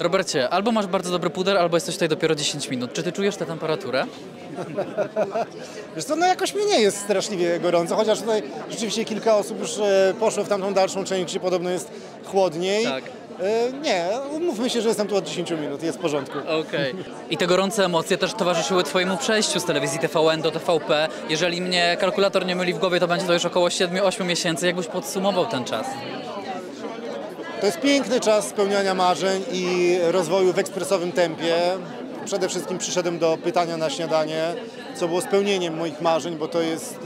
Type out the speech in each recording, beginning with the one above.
Robercie, albo masz bardzo dobry puder, albo jesteś tutaj dopiero 10 minut. Czy ty czujesz tę temperaturę? Wiesz co, no jakoś mi nie jest straszliwie gorąco, chociaż tutaj rzeczywiście kilka osób już poszło w tamtą dalszą część, gdzie podobno jest chłodniej. Tak. Nie, umówmy się, że jestem tu od 10 minut, jest w porządku. Okej. I te gorące emocje też towarzyszyły twojemu przejściu z telewizji TVN do TVP. Jeżeli mnie kalkulator nie myli w głowie, to będzie to już około 7-8 miesięcy. Jakbyś podsumował ten czas? To jest piękny czas spełniania marzeń i rozwoju w ekspresowym tempie. Przede wszystkim przyszedłem do Pytania na Śniadanie, co było spełnieniem moich marzeń, bo to jest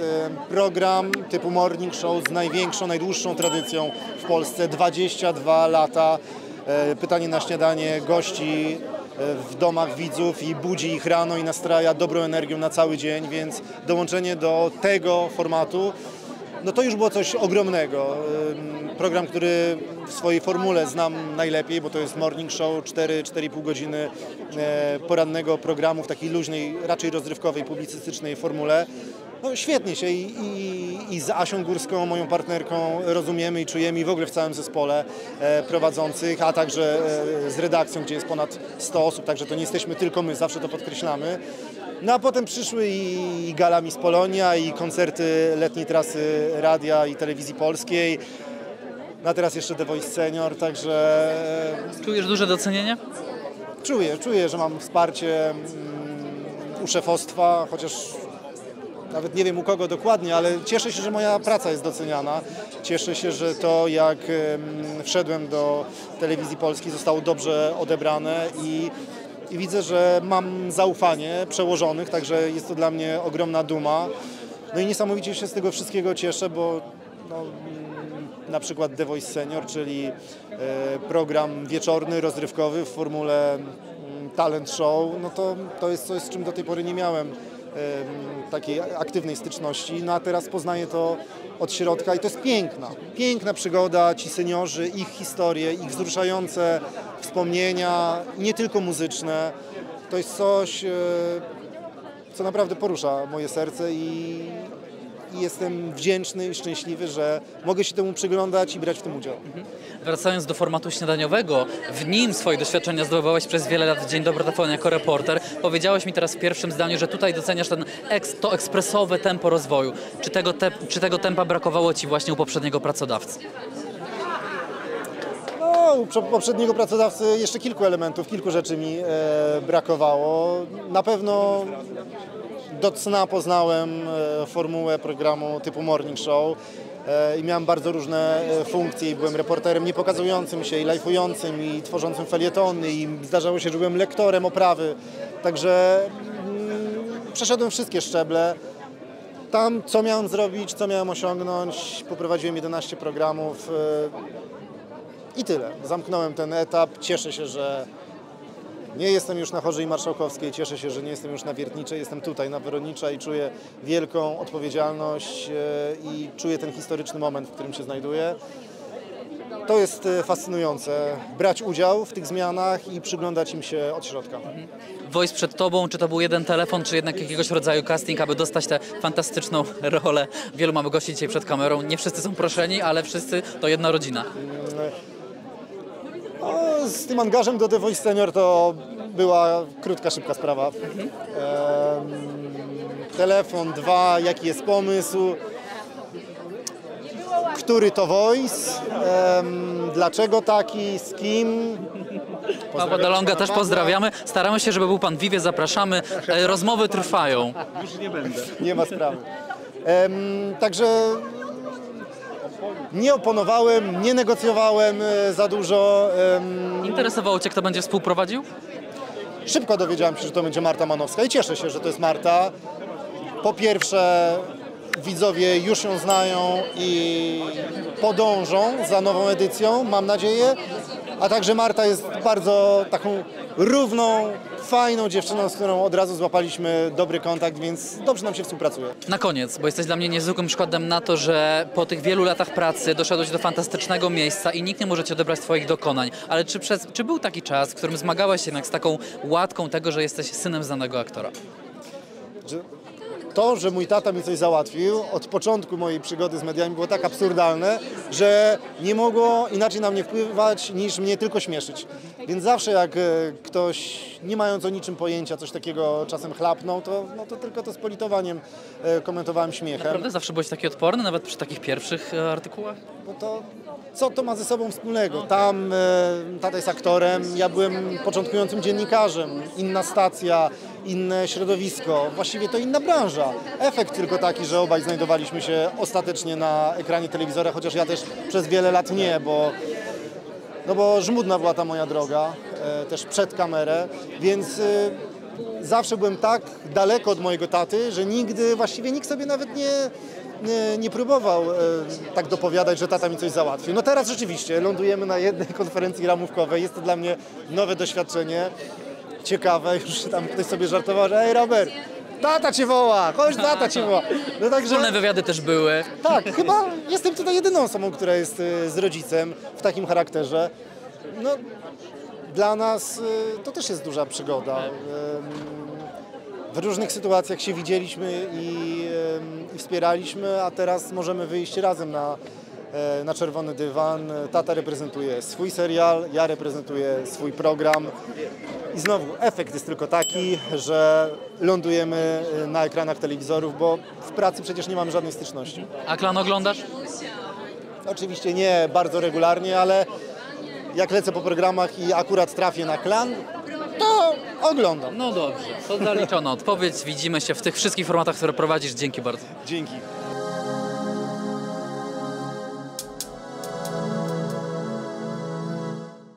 program typu morning show z największą, najdłuższą tradycją w Polsce. 22 lata Pytanie na Śniadanie gości w domach widzów i budzi ich rano i nastraja dobrą energią na cały dzień, więc dołączenie do tego formatu, no to już było coś ogromnego. Program, który w swojej formule znam najlepiej, bo to jest morning show, 4-4,5 godziny porannego programu w takiej luźnej, raczej rozrywkowej, publicystycznej formule. No świetnie się i z Asią Górską, moją partnerką, rozumiemy i czujemy i w ogóle w całym zespole prowadzących, a także z redakcją, gdzie jest ponad 100 osób, także to nie jesteśmy tylko my, zawsze to podkreślamy. No a potem przyszły i gala Miss Polonia, i koncerty Letniej Trasy Radia i Telewizji Polskiej. No a teraz jeszcze The Voice Senior, także... Czujesz duże docenienie? Czuję, że mam wsparcie u szefostwa, chociaż nawet nie wiem u kogo dokładnie, ale cieszę się, że moja praca jest doceniana. Cieszę się, że to jak wszedłem do Telewizji Polskiej zostało dobrze odebrane i widzę, że mam zaufanie przełożonych, także jest to dla mnie ogromna duma. No i niesamowicie się z tego wszystkiego cieszę, bo no, na przykład The Voice Senior, czyli program wieczorny, rozrywkowy w formule talent show, no to jest coś, z czym do tej pory nie miałem takiej aktywnej styczności. No a teraz poznaję to od środka i to jest piękna przygoda. Ci seniorzy, ich historie, ich wzruszające wspomnienia, nie tylko muzyczne. To jest coś, co naprawdę porusza moje serce i jestem wdzięczny i szczęśliwy, że mogę się temu przyglądać i brać w tym udział. Wracając do formatu śniadaniowego, w nim swoje doświadczenia zdobywałeś przez wiele lat w Dzień Dobry TVN jako reporter. Powiedziałeś mi teraz w pierwszym zdaniu, że tutaj doceniasz to ekspresowe tempo rozwoju. Czy tego tempa brakowało ci właśnie u poprzedniego pracodawcy? No, u poprzedniego pracodawcy jeszcze kilku rzeczy mi brakowało. Na pewno... Do cna poznałem formułę programu typu morning show i miałem bardzo różne funkcje. Byłem reporterem niepokazującym się i lajfującym i tworzącym felietony i zdarzało się, że byłem lektorem oprawy. Także przeszedłem wszystkie szczeble. Tam co miałem zrobić, co miałem osiągnąć, poprowadziłem 11 programów i tyle. Zamknąłem ten etap, cieszę się, że nie jestem już na Hożej Marszałkowskiej, cieszę się, że nie jestem już na Wiertniczej, jestem tutaj na Woronicza i czuję wielką odpowiedzialność i czuję ten historyczny moment, w którym się znajduję. To jest fascynujące, brać udział w tych zmianach i przyglądać im się od środka. Voice przed tobą, czy to był jeden telefon, czy jednak jakiegoś rodzaju casting, aby dostać tę fantastyczną rolę? Wielu mamy gości dzisiaj przed kamerą, nie wszyscy są proszeni, ale wszyscy to jedna rodzina. No, z tym angażem do The Voice Senior to była krótka, szybka sprawa. Telefon, dwa, jaki jest pomysł, który to voice, dlaczego taki, z kim. Pana Delonga też pozdrawiamy. Staramy się, żeby był pan Wiwie, zapraszamy. Rozmowy trwają. Już nie będę. Nie ma sprawy. Także... Nie oponowałem, nie negocjowałem za dużo. Interesowało cię, kto będzie współprowadził? Szybko dowiedziałem się, że to będzie Marta Manowska i cieszę się, że to jest Marta. Po pierwsze, widzowie już ją znają i podążą za nową edycją, mam nadzieję. A także Marta jest bardzo taką równą, fajną dziewczyną, z którą od razu złapaliśmy dobry kontakt, więc dobrze nam się współpracuje. Na koniec, bo jesteś dla mnie niezwykłym przykładem na to, że po tych wielu latach pracy doszedłeś do fantastycznego miejsca i nikt nie może ci odebrać twoich dokonań. Ale czy był taki czas, w którym zmagałeś się jednak z taką łatką tego, że jesteś synem znanego aktora? to, że mój tata mi coś załatwił od początku mojej przygody z mediami było tak absurdalne, że nie mogło inaczej na mnie wpływać niż mnie tylko śmieszyć. Więc zawsze jak ktoś nie mając o niczym pojęcia coś takiego czasem chlapnął, to, no to tylko to z politowaniem komentowałem śmiechem. Naprawdę zawsze byłeś taki odporny nawet przy takich pierwszych artykułach? Bo to co to ma ze sobą wspólnego? Tam tata jest aktorem, ja byłem początkującym dziennikarzem, inna stacja, inne środowisko, właściwie to inna branża. Efekt tylko taki, że obaj znajdowaliśmy się ostatecznie na ekranie telewizora, chociaż ja też przez wiele lat nie, bo żmudna była ta moja droga, też przed kamerę, więc zawsze byłem tak daleko od mojego taty, że nigdy, właściwie nikt sobie nawet nie próbował tak dopowiadać, że tata mi coś załatwił. No teraz rzeczywiście lądujemy na jednej konferencji ramówkowej, jest to dla mnie nowe doświadczenie. Ciekawe, już tam ktoś sobie żartował, że ej Robert, tata cię woła, chodź, tata cię woła. No także... Wspólne wywiady też były. Tak, chyba jestem tutaj jedyną osobą, która jest z rodzicem w takim charakterze. No, dla nas to też jest duża przygoda. W różnych sytuacjach się widzieliśmy i wspieraliśmy, a teraz możemy wyjść razem na czerwony dywan. Tata reprezentuje swój serial, ja reprezentuję swój program. I znowu efekt jest tylko taki, że lądujemy na ekranach telewizorów, bo w pracy przecież nie mamy żadnej styczności. A Klan oglądasz? Oczywiście nie bardzo regularnie, ale jak lecę po programach i akurat trafię na Klan, to oglądam. No dobrze, to zaliczono odpowiedź. Widzimy się w tych wszystkich formatach, które prowadzisz. Dzięki bardzo. Dzięki.